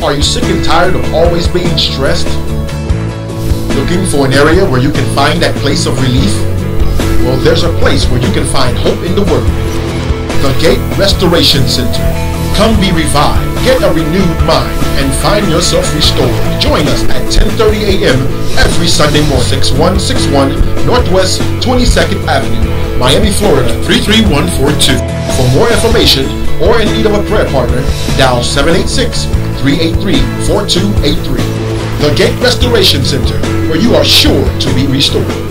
Are you sick and tired of always being stressed? Looking for an area where you can find that place of relief? Well, there's a place where you can find hope in the Word. The Gate Restoration Center. Come be revived, get a renewed mind, and find yourself restored. Join us at 10:30 a.m. every Sunday morning. 6161 Northwest 22nd Avenue, Miami, Florida 33142. For more information or in need of a prayer partner, dial 786-383-4283. The Gate Restoration Center, where you are sure to be restored.